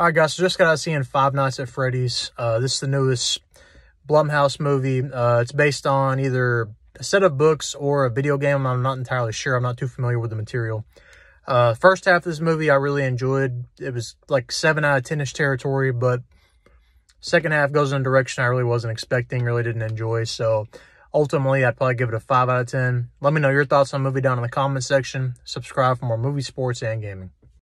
All right, guys, so just got out of seeing Five Nights at Freddy's. This is the newest Blumhouse movie. It's based on either a set of books or a video game. I'm not entirely sure. I'm not too familiar with the material. First half of this movie, I really enjoyed. It was like 7 out of 10-ish territory, but second half goes in a direction I really wasn't expecting, really didn't enjoy. So ultimately, I'd probably give it a 5 out of 10. Let me know your thoughts on the movie down in the comment section. Subscribe for more movie, sports, and gaming.